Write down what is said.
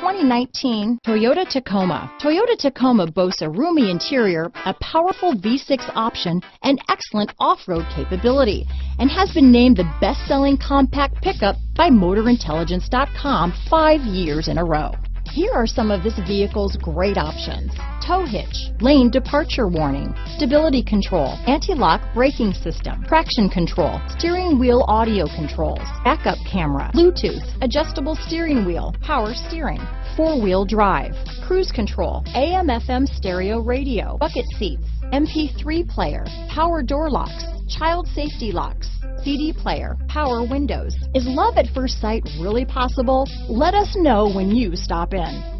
2019 Toyota Tacoma. Toyota Tacoma boasts a roomy interior, a powerful V6 option, and excellent off-road capability, and has been named the best-selling compact pickup by MotorIntelligence.com 5 years in a row. Here are some of this vehicle's great options: tow hitch, lane departure warning, stability control, anti-lock braking system, traction control, steering wheel audio controls, backup camera, Bluetooth, adjustable steering wheel, power steering, four-wheel drive, cruise control, AM/FM stereo radio, bucket seats, MP3 player, power door locks, child safety locks, CD player, power windows. Is love at first sight really possible? Let us know when you stop in.